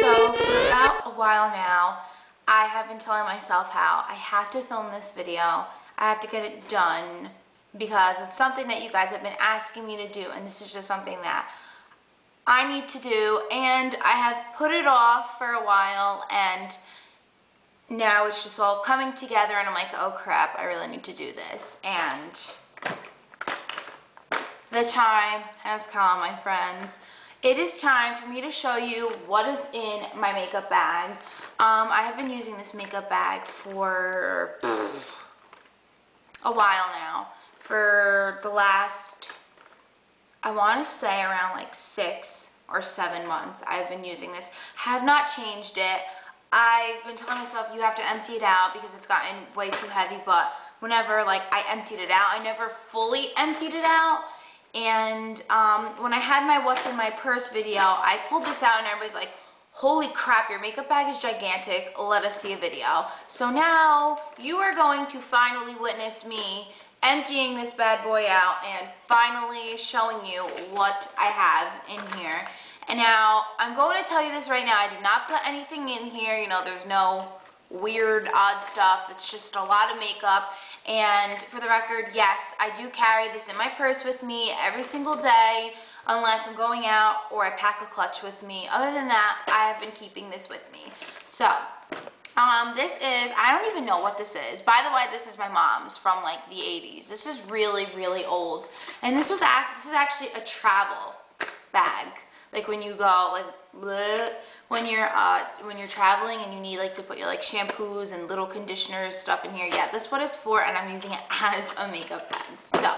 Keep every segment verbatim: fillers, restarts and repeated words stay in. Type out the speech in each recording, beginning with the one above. So for about a while now, I have been telling myself how I have to film this video. I have to get it done because it's something that you guys have been asking me to do, and this is just something that I need to do, and I have put it off for a while, and now it's just all coming together, and I'm like, oh crap, I really need to do this. And the time has come, my friends. It is time for me to show you what is in my makeup bag. Um, I have been using this makeup bag for pff, a while now. For the last, I want to say around like six or seven months, I've been using this. Have not changed it. I've been telling myself you have to empty it out because it's gotten way too heavy, but whenever like I emptied it out, I never fully emptied it out. And um, when I had my what's in my purse video, I pulled this out and everybody's like, holy crap, your makeup bag is gigantic, let us see a video. So now you are going to finally witness me emptying this bad boy out and finally showing you what I have in here. And now, I'm going to tell you this right now, I did not put anything in here, you know, there's no weird, odd stuff, it's just a lot of makeup. And for the record, yes, I do carry this in my purse with me every single day, unless I'm going out or I pack a clutch with me. Other than that, I have been keeping this with me. So, um, this is, I don't even know what this is. By the way, this is my mom's from like the eighties. This is really, really old. And this was, act this is actually a travel bag. Like when you go, like, bleh, when you're uh, when you're traveling and you need like to put your like shampoos and little conditioners stuff in here. Yeah, that's what it's for, and I'm using it as a makeup bag. So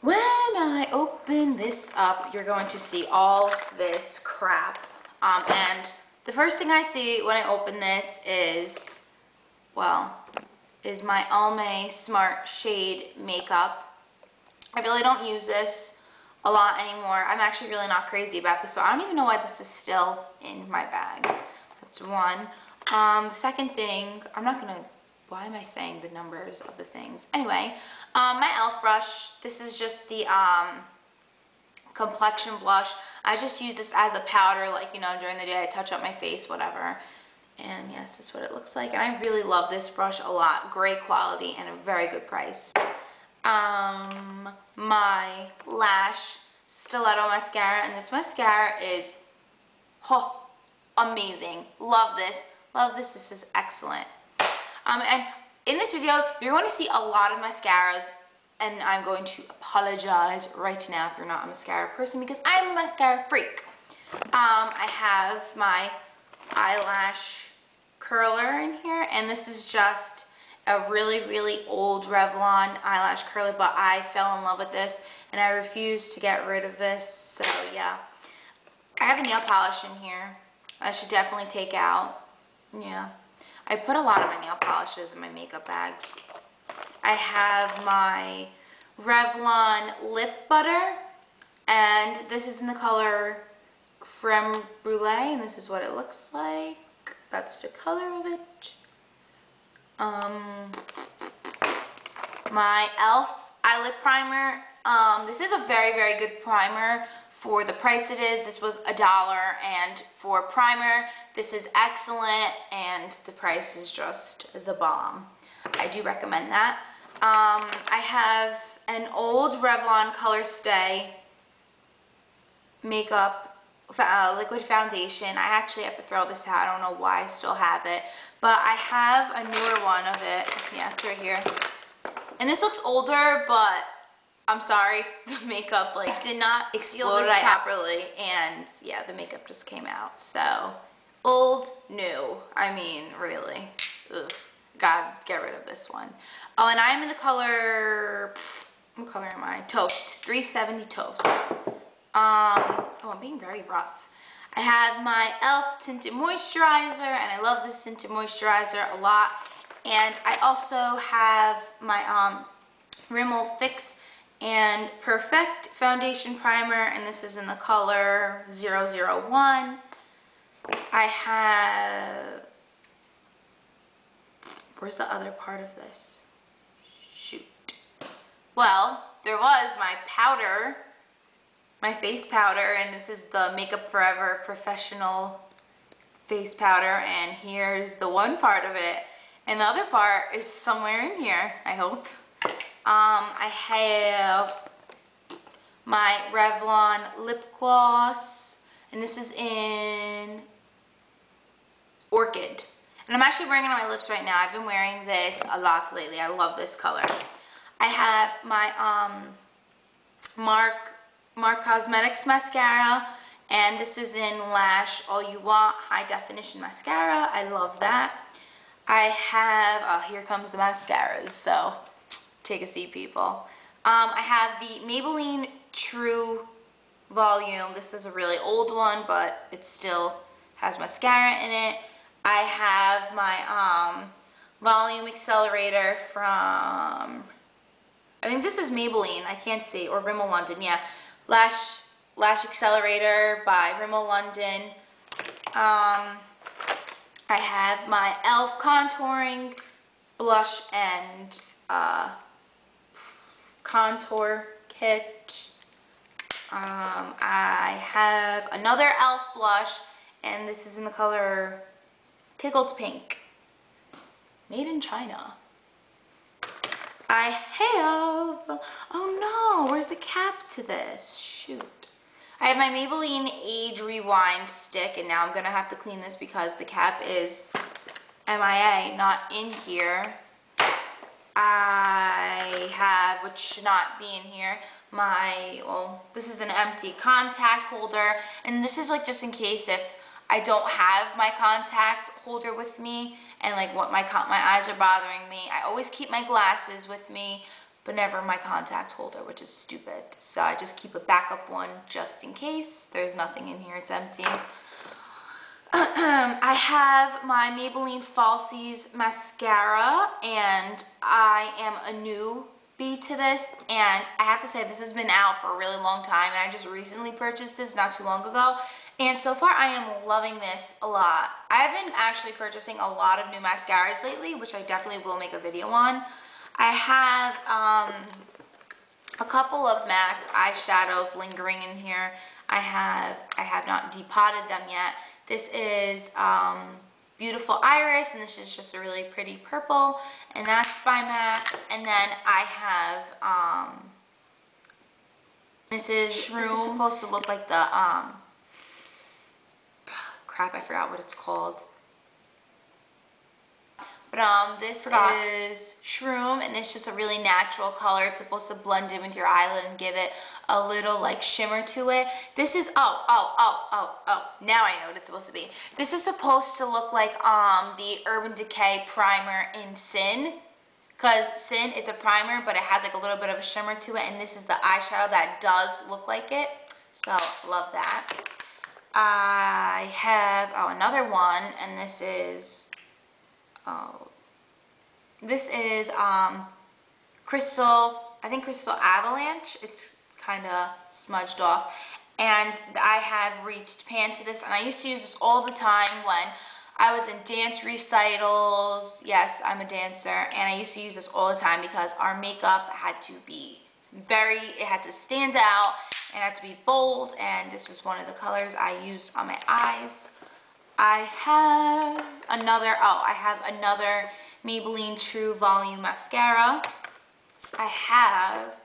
when I open this up, you're going to see all this crap. Um, and the first thing I see when I open this is, well, is my Almay Smart Shade makeup. I really don't use this a lot anymore. I'm actually really not crazy about this, so I don't even know why this is still in my bag. That's one. Um, the second thing, I'm not gonna, why am I saying the numbers of the things? Anyway, um, my E L F brush, this is just the um, complexion blush. I just use this as a powder, like, you know, during the day I touch up my face, whatever. And yes, that's what it looks like. And I really love this brush a lot. Great quality and a very good price. Um, my Lash Stiletto Mascara, and this mascara is, oh, amazing. Love this. Love this. This is excellent. Um, and in this video, you're going to see a lot of mascaras, and I'm going to apologize right now if you're not a mascara person, because I'm a mascara freak. Um, I have my eyelash curler in here, and this is just a really, really old Revlon eyelash curler, but I fell in love with this, and I refuse to get rid of this, so yeah. I have a nail polish in here I should definitely take out. Yeah. I put a lot of my nail polishes in my makeup bags. I have my Revlon Lip Butter, and this is in the color Creme Brulee, and this is what it looks like. That's the color of it. Um, my E L F eyelid primer, um, this is a very, very good primer for the price it is. This was a dollar, and for primer, this is excellent, and the price is just the bomb. I do recommend that. Um, I have an old Revlon ColorStay makeup Uh, liquid foundation. I actually have to throw this out. I don't know why I still have it, but I have a newer one of it. Yeah, it's right here. And this looks older, but I'm sorry, the makeup like did not seal this properly, and yeah, the makeup just came out. So old, new. I mean, really. Ugh. Gotta get rid of this one. Oh, and I'm in the color. What color am I? Toast. three seventy Toast. Um, oh, I'm being very rough. I have my E L F tinted moisturizer, and I love this tinted moisturizer a lot. And I also have my um, Rimmel Fix and Perfect Foundation Primer, and this is in the color zero zero one. I have, where's the other part of this? Shoot. Well, there was my powder my face powder, and this is the Makeup Forever Professional Face Powder, and here's the one part of it, and the other part is somewhere in here, I hope. Um, I have my Revlon Lip Gloss, and this is in Orchid. And I'm actually wearing it on my lips right now. I've been wearing this a lot lately. I love this color. I have my um, Marc, Marc Cosmetics mascara, and this is in Lash All You Want High Definition Mascara. I love that. I have, oh, here comes the mascaras, so take a seat, people. Um, I have the Maybelline True Volume. This is a really old one, but it still has mascara in it. I have my um, Volume Accelerator from, I think this is Maybelline, I can't see, or Rimmel London, yeah. Lash, Lash Accelerator by Rimmel London. Um, I have my E L F Contouring Blush and uh, Contour Kit. Um, I have another E L F blush, and this is in the color Tickled Pink. Made in China. I have, oh no, where's the cap to this? Shoot. I have my Maybelline Age Rewind stick, and now I'm going to have to clean this because the cap is M I A, not in here. I have, which should not be in here, my, well, this is an empty contact holder, and this is like just in case if I don't have my contact holder with me and like what my my eyes are bothering me. I always keep my glasses with me, but never my contact holder, which is stupid. So I just keep a backup one just in case. There's nothing in here, it's empty. I have my Maybelline Falsies Mascara, and I am a newbie to this, and I have to say this has been out for a really long time, and I just recently purchased this not too long ago, and so far I am loving this a lot. I've been actually purchasing a lot of new mascaras lately, which I definitely will make a video on. I have um, a couple of MAC eyeshadows lingering in here. I have, I have not depotted them yet. This is um, Beautiful Iris, and this is just a really pretty purple, and that's by MAC. And then I have um, Missus Shroom. This is supposed to look like the, um, crap, I forgot what it's called. But um, this forgot. is Shroom, and it's just a really natural color. It's supposed to blend in with your eyelid and give it a little like shimmer to it. This is, oh, oh, oh, oh, oh, now I know what it's supposed to be. This is supposed to look like um the Urban Decay Primer in Sin. Because Sin, it's a primer, but it has like a little bit of a shimmer to it. And this is the eyeshadow that does look like it. So, love that. I have, oh, another one, and this is... Oh, this is um, Crystal, I think Crystal Avalanche. It's kind of smudged off. And I have reached pan to this. And I used to use this all the time when I was in dance recitals. Yes, I'm a dancer. And I used to use this all the time because our makeup had to be very, it had to stand out. It had to be bold. And this was one of the colors I used on my eyes. I have another, oh, I have another Maybelline True Volume Mascara. I have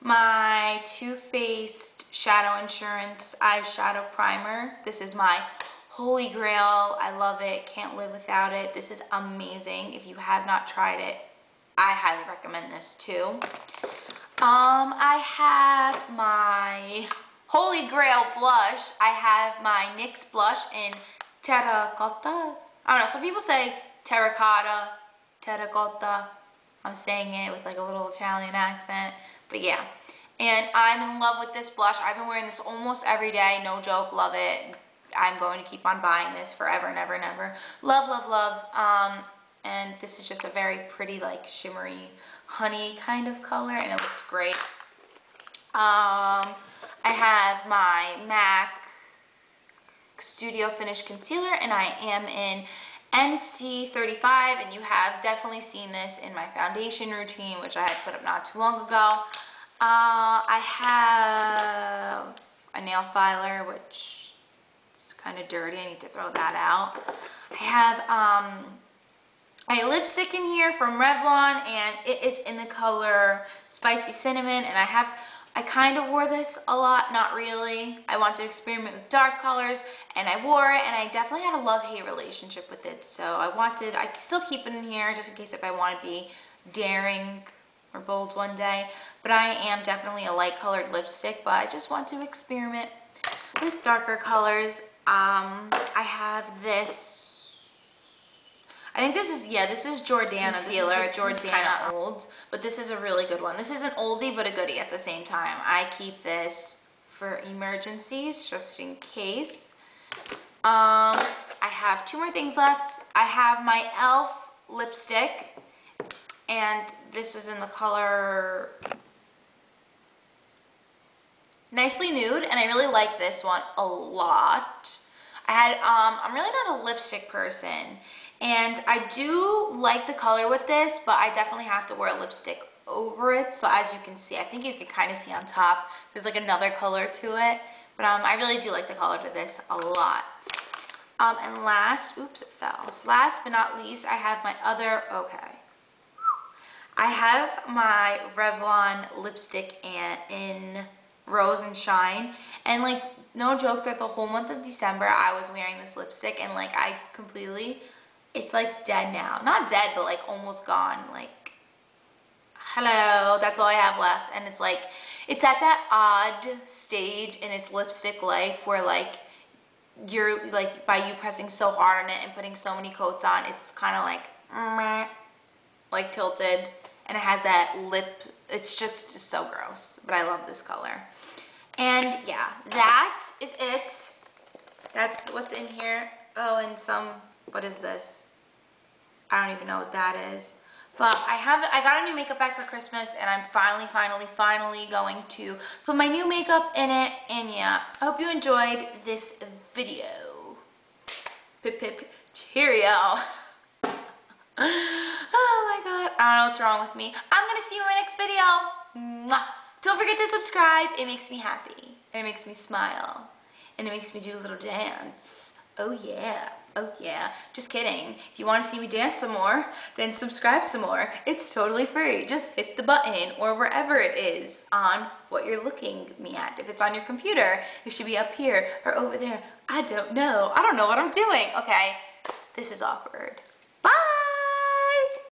my Too Faced Shadow Insurance Eyeshadow Primer. This is my holy grail. I love it. Can't live without it. This is amazing. If you have not tried it, I highly recommend this too. Um, I have my holy grail blush. I have my NYX blush in terracotta. I don't know, some people say terracotta, terracotta. I'm saying it with like a little Italian accent, but yeah. And I'm in love with this blush. I've been wearing this almost every day, no joke, love it. I'm going to keep on buying this forever and ever and ever. Love, love, love. Um, and this is just a very pretty like shimmery honey kind of color, and it looks great. Um, I have my MAC Studio Finish Concealer, and I am in N C thirty-five, and you have definitely seen this in my foundation routine, which I had put up not too long ago. Uh, I have a nail filer, which is kind of dirty. I need to throw that out. I have um, a lipstick in here from Revlon, and it is in the color Spicy Cinnamon, and I have... I kind of wore this a lot, not really. I want to experiment with dark colors, and I wore it, and I definitely had a love-hate relationship with it, so I wanted, I still keep it in here just in case if I want to be daring or bold one day, but I am definitely a light-colored lipstick, but I just want to experiment with darker colors. Um, I have this, I think this is, yeah, this is Jordana concealer. This is, this Jordana is kind of old, but this is a really good one. This is an oldie but a goodie at the same time. I keep this for emergencies just in case. Um, I have two more things left. I have my E L F lipstick, and this was in the color Nicely Nude, and I really like this one a lot. I had, um, I'm really not a lipstick person, and I do like the color with this, but I definitely have to wear a lipstick over it. So as you can see, I think you can kind of see on top, there's like another color to it, but um, I really do like the color to this a lot. Um, and last, oops, it fell. Last but not least, I have my other, okay. I have my Revlon lipstick and in Rose and Shine, and like no joke, that the whole month of December I was wearing this lipstick, and like I completely, it's like dead now. Not dead, but like almost gone. Like, hello, that's all I have left. And it's like, it's at that odd stage in its lipstick life where like you're like, by you pressing so hard on it and putting so many coats on, it's kind of like meh, like tilted. And it has that lip, it's just so gross, but I love this color. And yeah, that is it. That's what's in here. Oh, and some, what is this? I don't even know what that is. But I have, I got a new makeup bag for Christmas, and I'm finally, finally, finally going to put my new makeup in it. And yeah, I hope you enjoyed this video. Pip, pip, cheerio. Oh my god, I don't know what's wrong with me. I'm gonna see you in my next video. Mwah. Don't forget to subscribe. It makes me happy, and it makes me smile, and it makes me do a little dance. Oh yeah, oh yeah. Just kidding. If you want to see me dance some more, then subscribe some more. It's totally free. Just hit the button or wherever it is on what you're looking me at. If it's on your computer, it should be up here or over there. I don't know. I don't know what I'm doing. Okay, this is awkward.